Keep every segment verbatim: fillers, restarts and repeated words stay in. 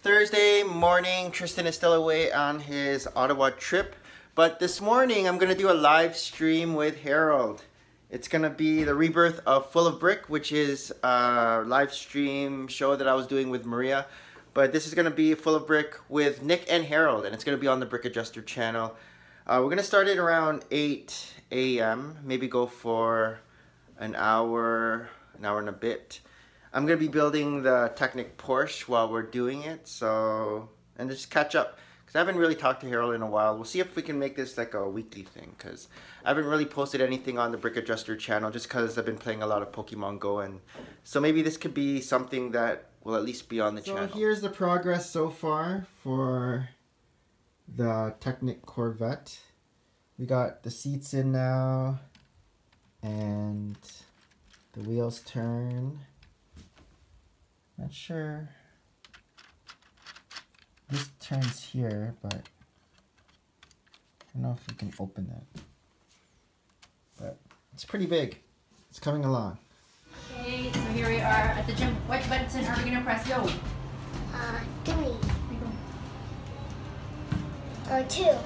Thursday morning, Tristan is still away on his Ottawa trip, but this morning I'm gonna do a live stream with Harold. It's gonna be the rebirth of Full of Brick, which is a live stream show that I was doing with Maria. But this is gonna be Full of Brick with Nick and Harold, and it's gonna be on the Brick Adjuster channel. Uh, we're gonna start it around eight A M Maybe go for an hour, an hour and a bit. I'm gonna be building the Technic Porsche while we're doing it, so, and just catch up, because I haven't really talked to Harold in a while. We'll see if we can make this like a weekly thing, because I haven't really posted anything on the Brick Adjuster channel, just because I've been playing a lot of Pokemon Go, and so maybe this could be something that will at least be on the so channel. So here's the progress so far for the Technic Corvette. We got the seats in now, and the wheels turn. Not sure. This turns here, but I don't know if we can open that. But it's pretty big. It's coming along. Okay, so here we are at the gym. What button are we gonna press? Yo. Uh, three. Or two.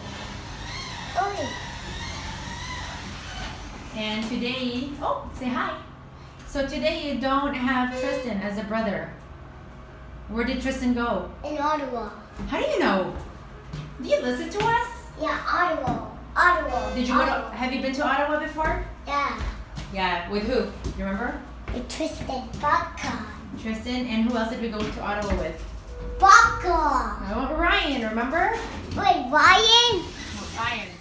Three. And today, oh, say hi. So today you don't have Tristan as a brother. Where did Tristan go? In Ottawa. How do you know? Do you listen to us? Yeah, Ottawa. Ottawa. Did you Ottawa. Go to, have you been to Ottawa before? Yeah. Yeah, with who? You remember? With Tristan, Baca. Tristan, and who else did we go to Ottawa with? Baca. Oh, Ryan, remember? Wait, Ryan? Oh, Ryan.